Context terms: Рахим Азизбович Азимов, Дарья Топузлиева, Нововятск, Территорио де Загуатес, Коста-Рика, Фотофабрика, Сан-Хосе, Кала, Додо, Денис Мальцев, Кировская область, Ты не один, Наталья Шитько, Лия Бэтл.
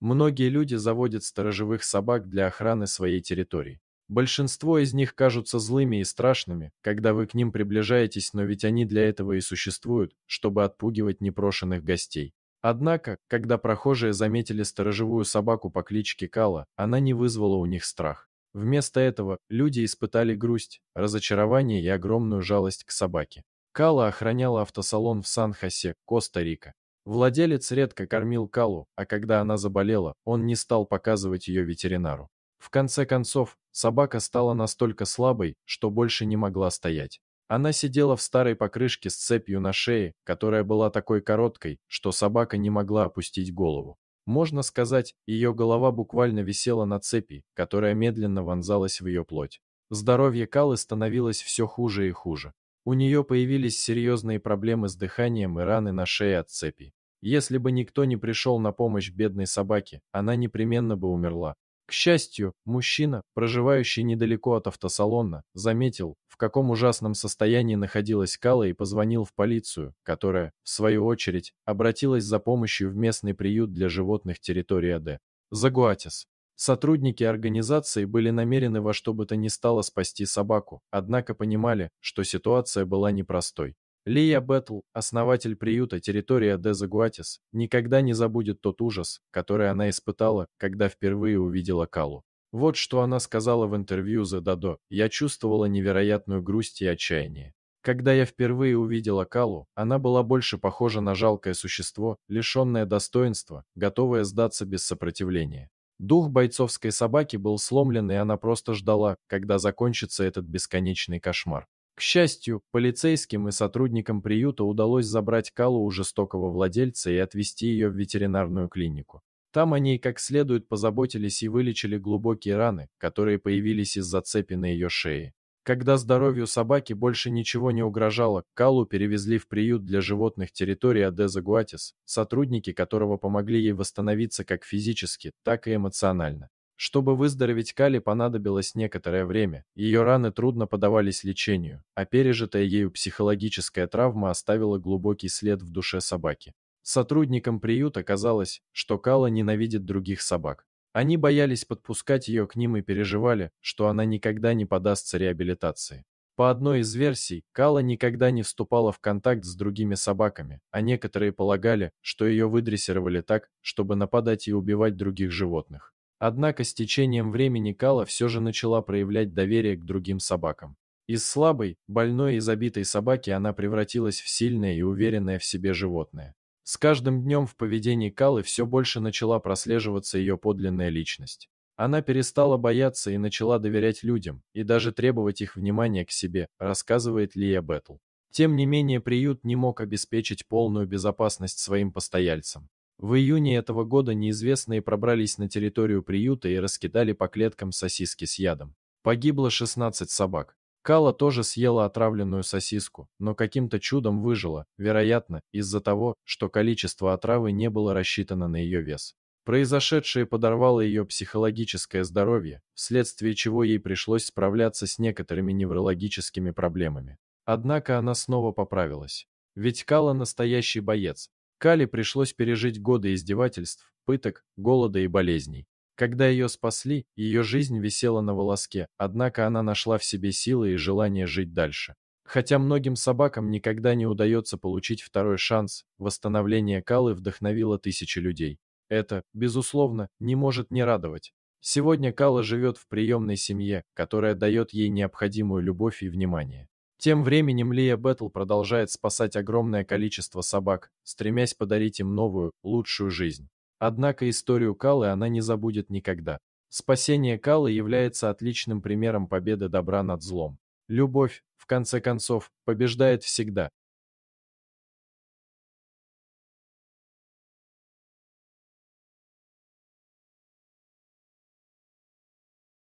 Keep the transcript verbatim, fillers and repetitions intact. Многие люди заводят сторожевых собак для охраны своей территории. Большинство из них кажутся злыми и страшными, когда вы к ним приближаетесь, но ведь они для этого и существуют, чтобы отпугивать непрошенных гостей. Однако, когда прохожие заметили сторожевую собаку по кличке Кала, она не вызвала у них страх. Вместо этого люди испытали грусть, разочарование и огромную жалость к собаке. Кала охраняла автосалон в Сан-Хосе, Коста-Рика. Владелец редко кормил Калу, а когда она заболела, он не стал показывать ее ветеринару. В конце концов, собака стала настолько слабой, что больше не могла стоять. Она сидела в старой покрышке с цепью на шее, которая была такой короткой, что собака не могла опустить голову. Можно сказать, ее голова буквально висела на цепи, которая медленно вонзалась в ее плоть. Здоровье Калы становилось все хуже и хуже. У нее появились серьезные проблемы с дыханием и раны на шее от цепи. Если бы никто не пришел на помощь бедной собаке, она непременно бы умерла. К счастью, мужчина, проживающий недалеко от автосалона, заметил, в каком ужасном состоянии находилась Кала, и позвонил в полицию, которая, в свою очередь, обратилась за помощью в местный приют для животных Территорио де Загуатес. Сотрудники организации были намерены во что бы то ни стало спасти собаку, однако понимали, что ситуация была непростой. Лия Бэтл, основатель приюта Территорио де Загуатес, никогда не забудет тот ужас, который она испытала, когда впервые увидела Калу. Вот что она сказала в интервью за Додо: «Я чувствовала невероятную грусть и отчаяние. Когда я впервые увидела Калу, она была больше похожа на жалкое существо, лишенное достоинства, готовое сдаться без сопротивления. Дух бойцовской собаки был сломлен, и она просто ждала, когда закончится этот бесконечный кошмар». К счастью, полицейским и сотрудникам приюта удалось забрать Калу у жестокого владельца и отвезти ее в ветеринарную клинику. Там о ней как следует позаботились и вылечили глубокие раны, которые появились из-за цепи на ее шее. Когда здоровью собаки больше ничего не угрожало, Калу перевезли в приют для животных Территорио де Загуатес, сотрудники которого помогли ей восстановиться как физически, так и эмоционально. Чтобы выздороветь, Кале понадобилось некоторое время, ее раны трудно поддавались лечению, а пережитая ею психологическая травма оставила глубокий след в душе собаки. Сотрудникам приюта казалось, что Кала ненавидит других собак. Они боялись подпускать ее к ним и переживали, что она никогда не поддастся реабилитации. По одной из версий, Кала никогда не вступала в контакт с другими собаками, а некоторые полагали, что ее выдрессировали так, чтобы нападать и убивать других животных. Однако с течением времени Кала все же начала проявлять доверие к другим собакам. Из слабой, больной и забитой собаки она превратилась в сильное и уверенное в себе животное. С каждым днем в поведении Калы все больше начала прослеживаться ее подлинная личность. Она перестала бояться и начала доверять людям, и даже требовать их внимания к себе, рассказывает Лия Бэтл. Тем не менее, приют не мог обеспечить полную безопасность своим постояльцам. В июне этого года неизвестные пробрались на территорию приюта и раскидали по клеткам сосиски с ядом. Погибло шестнадцать собак. Кала тоже съела отравленную сосиску, но каким-то чудом выжила, вероятно, из-за того, что количество отравы не было рассчитано на ее вес. Произошедшее подорвало ее психологическое здоровье, вследствие чего ей пришлось справляться с некоторыми неврологическими проблемами. Однако она снова поправилась. Ведь Кала настоящий боец. Кале пришлось пережить годы издевательств, пыток, голода и болезней. Когда ее спасли, ее жизнь висела на волоске, однако она нашла в себе силы и желание жить дальше. Хотя многим собакам никогда не удается получить второй шанс, восстановление Калы вдохновило тысячи людей. Это, безусловно, не может не радовать. Сегодня Кала живет в приемной семье, которая дает ей необходимую любовь и внимание. Тем временем Лия Бэтл продолжает спасать огромное количество собак, стремясь подарить им новую, лучшую жизнь. Однако историю Калы она не забудет никогда. Спасение Калы является отличным примером победы добра над злом. Любовь, в конце концов, побеждает всегда.